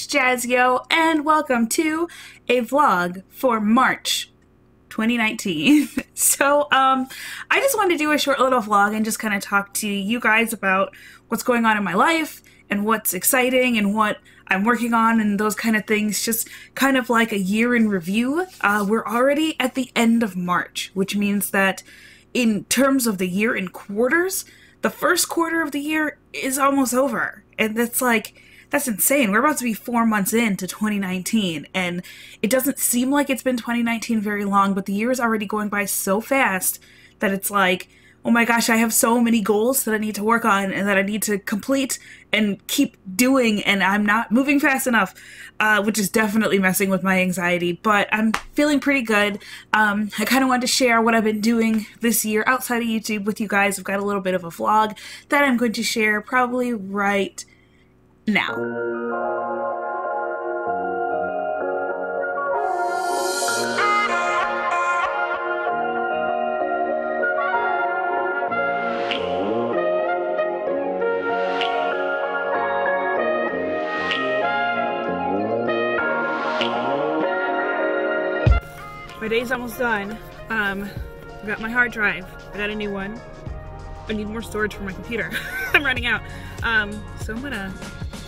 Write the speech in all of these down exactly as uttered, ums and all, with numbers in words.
it's Jazio, and welcome to a vlog for March twenty nineteen. So um, I just wanted to do a short little vlog and just kind of talk to you guys about what's going on in my life and what's exciting and what I'm working on and those kind of things, just kind of like a year in review. Uh, we're already at the end of March, which means that in terms of the year in quarters, the first quarter of the year is almost over. And that's like, that's insane. We're about to be four months into twenty nineteen, and it doesn't seem like it's been twenty nineteen very long, but the year is already going by so fast that it's like, oh my gosh, I have so many goals that I need to work on and that I need to complete and keep doing, and I'm not moving fast enough, uh, which is definitely messing with my anxiety, but I'm feeling pretty good. Um, I kind of wanted to share what I've been doing this year outside of YouTube with you guys. I've got a little bit of a vlog that I'm going to share probably right now. My day's almost done. Um, I got my hard drive. I got a new one. I need more storage for my computer. I'm running out. Um, so I'm gonna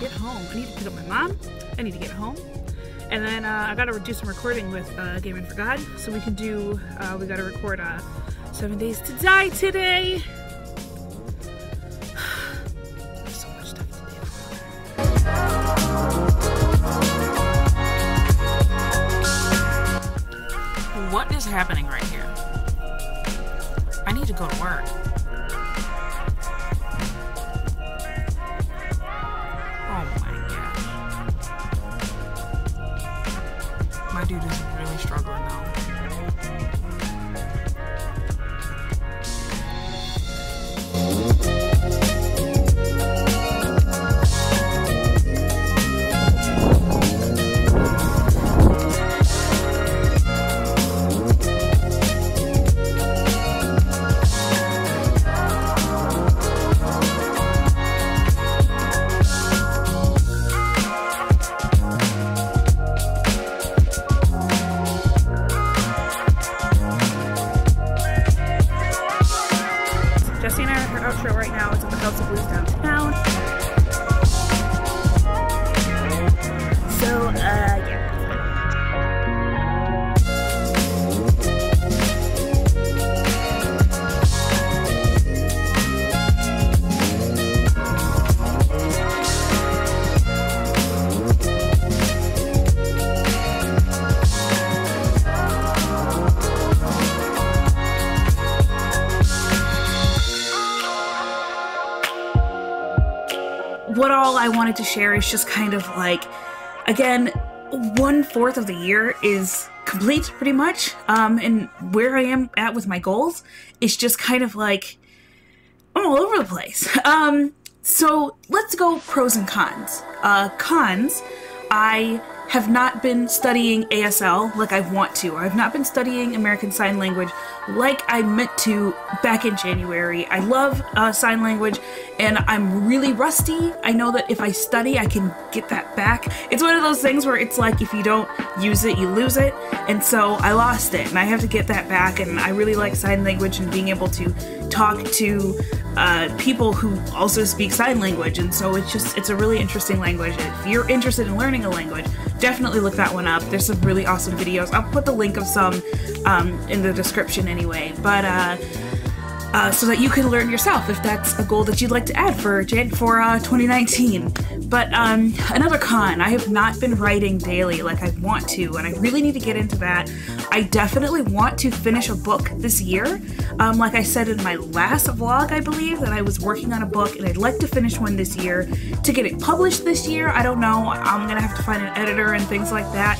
get home. I need to pick up my mom. I need to get home. And then uh, I gotta do some recording with uh, Gaming for God. So we can do, uh, we gotta record uh, Seven Days to Die today. What is happening right here? I need to go to work. Oh my gosh. My dude is really struggling now. What all I wanted to share is just kind of like, again, one fourth of the year is complete pretty much. Um, and where I am at with my goals is just kind of like, I'm all over the place. Um, so let's go pros and cons. Uh, cons, I have not been studying A S L like I want to. I've not been studying American Sign Language like I meant to back in January. I love uh, sign language, and I'm really rusty. I know that if I study, I can get that back. It's one of those things where it's like, if you don't use it, you lose it. And so I lost it, and I have to get that back. And I really like sign language and being able to talk to uh, people who also speak sign language. And so it's just, it's a really interesting language. And if you're interested in learning a language, definitely look that one up. There's some really awesome videos. I'll put the link of some um, in the description anyway, but uh, uh, so that you can learn yourself if that's a goal that you'd like to add for Jan for uh, twenty nineteen. But um, another con, I have not been writing daily like I want to, and I really need to get into that. I definitely want to finish a book this year. Um, like I said in my last vlog, I believe, that I was working on a book, and I'd like to finish one this year to get it published this year. I don't know. I'm going to have to find an editor and things like that.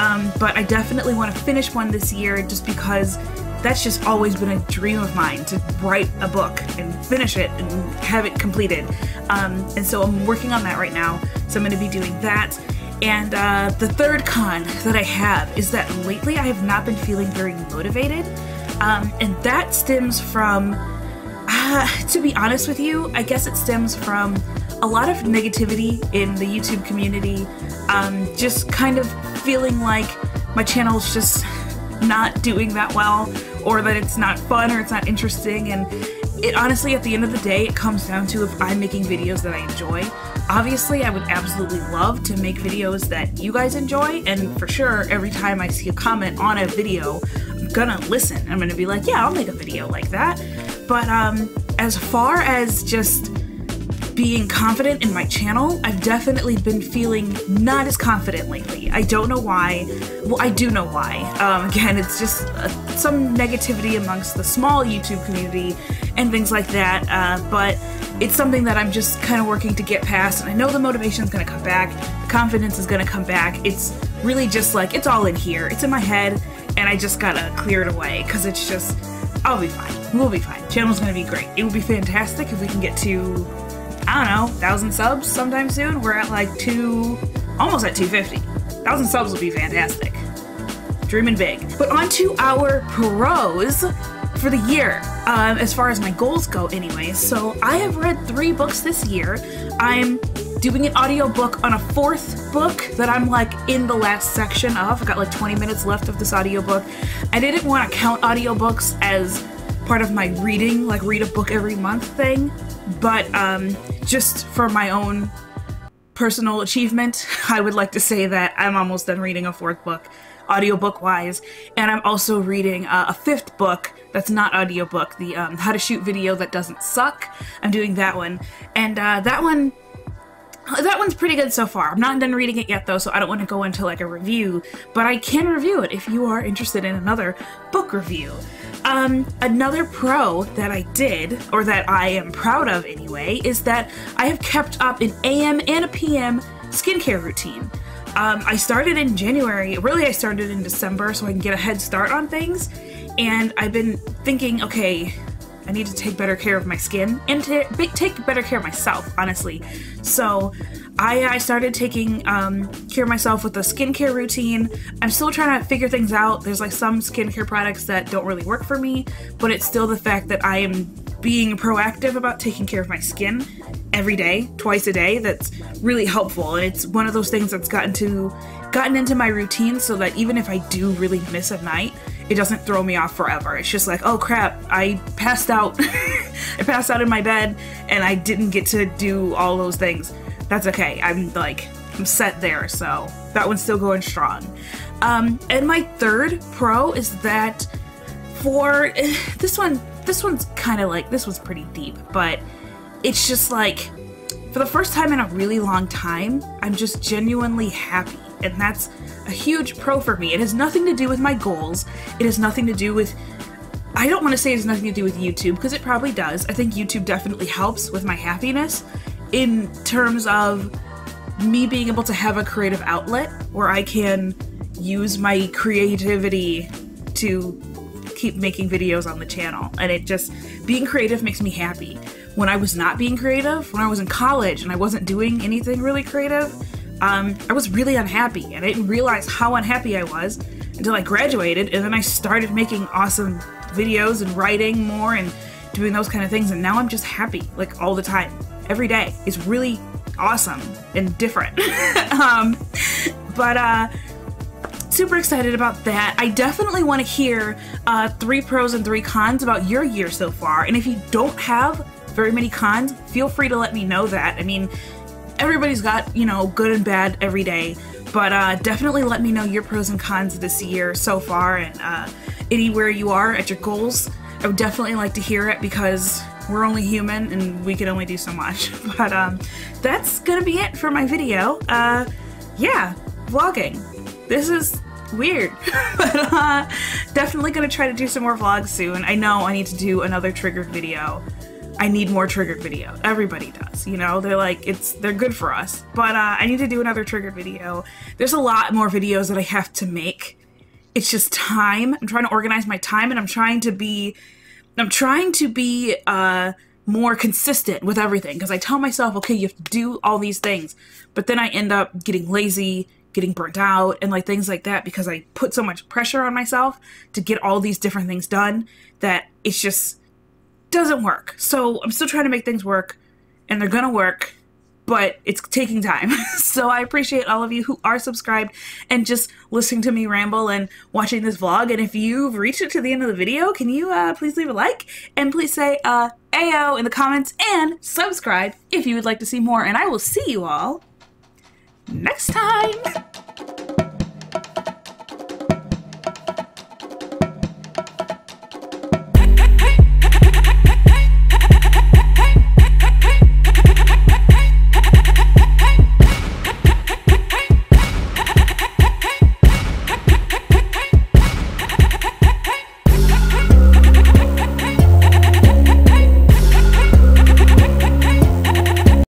Um, but I definitely want to finish one this year just because that's just always been a dream of mine, to write a book and finish it and have it completed. Um, and so I'm working on that right now. So I'm going to be doing that. And uh, the third con that I have is that lately I have not been feeling very motivated. Um, and that stems from, uh, to be honest with you, I guess it stems from a lot of negativity in the YouTube community. um, just kind of feeling like my channel's just not doing that well, or that it's not fun, or it's not interesting. And it honestly, at the end of the day, it comes down to if I'm making videos that I enjoy. Obviously, I would absolutely love to make videos that you guys enjoy, and for sure, every time I see a comment on a video, I'm gonna listen. I'm gonna be like, yeah, I'll make a video like that. But um, as far as just being confident in my channel, I've definitely been feeling not as confident lately. I don't know why. Well, I do know why. Um, again, it's just uh, some negativity amongst the small YouTube community and things like that, uh, but it's something that I'm just kind of working to get past, and I know the motivation's gonna come back, the confidence is gonna come back. It's really just like, it's all in here, it's in my head, and I just gotta clear it away, because it's just, I'll be fine, we'll be fine, channel's gonna be great. It would be fantastic if we can get to, I don't know, one thousand subs sometime soon. We're at like two, almost at two fifty. one thousand subs would be fantastic. Dreaming big. But on to our pros for the year, um, as far as my goals go anyway. So I have read three books this year. I'm doing an audiobook on a fourth book that I'm like in the last section of. I've got like twenty minutes left of this audiobook. I didn't want to count audiobooks as part of my reading, like read a book every month thing, but um, just for my own personal achievement, I would like to say that I'm almost done reading a fourth book, audiobook wise, and I'm also reading uh, a fifth book that's not audiobook, the um, How to Shoot Video That Doesn't Suck. I'm doing that one, and uh, that one That one's pretty good so far. I'm not done reading it yet though, so I don't want to go into like a review, but I can review it if you are interested in another book review. Um, another pro that I did, or that I am proud of anyway, is that I have kept up an A M and a P M skincare routine. Um, I started in January, really I started in December so I can get a head start on things, and I've been thinking, okay, I need to take better care of my skin and take better care of myself, honestly. So I, I started taking um, care of myself with a skincare routine. I'm still trying to figure things out. There's like some skincare products that don't really work for me, but it's still the fact that I am being proactive about taking care of my skin every day, twice a day. That's really helpful, and it's one of those things that's gotten to gotten into my routine so that even if I do really miss a night, it doesn't throw me off forever. It's just like, oh crap, I passed out. I passed out in my bed and I didn't get to do all those things. That's okay. I'm like, I'm set there, so that one's still going strong. Um, and my third pro is that for this one, this one's kind of like, this was pretty deep, but it's just like, for the first time in a really long time, I'm just genuinely happy. And that's a huge pro for me. It has nothing to do with my goals. It has nothing to do with, I don't want to say it has nothing to do with YouTube, because it probably does. I think YouTube definitely helps with my happiness in terms of me being able to have a creative outlet where I can use my creativity to keep making videos on the channel. And it just, being creative makes me happy. When I was not being creative, when I was in college and I wasn't doing anything really creative, Um, I was really unhappy, and I didn't realize how unhappy I was until I graduated, and then I started making awesome videos and writing more and doing those kind of things, and now I'm just happy, like, all the time, every day. It's really awesome and different. um, but uh, super excited about that. I definitely want to hear uh, three pros and three cons about your year so far, and if you don't have very many cons, feel free to let me know that. I mean, everybody's got, you know, good and bad every day, but uh, definitely let me know your pros and cons this year so far, and uh, anywhere you are at your goals. I would definitely like to hear it, because we're only human and we can only do so much. But um, that's gonna be it for my video. Uh, yeah, vlogging. This is weird, but uh, definitely gonna try to do some more vlogs soon. I know I need to do another triggered video. I need more triggered video. Everybody does, you know? They're like, it's they're good for us. But uh, I need to do another triggered video. There's a lot more videos that I have to make. It's just time. I'm trying to organize my time, and I'm trying to be, I'm trying to be uh, more consistent with everything, because I tell myself, okay, you have to do all these things, but then I end up getting lazy, getting burnt out, and like things like that, because I put so much pressure on myself to get all these different things done that it's just, doesn't work. So I'm still trying to make things work, and they're gonna work, but it's taking time. So I appreciate all of you who are subscribed and just listening to me ramble and watching this vlog. And if you've reached it to the end of the video, can you uh, please leave a like, and please say uh, Ayo in the comments, and subscribe if you would like to see more. And I will see you all next time.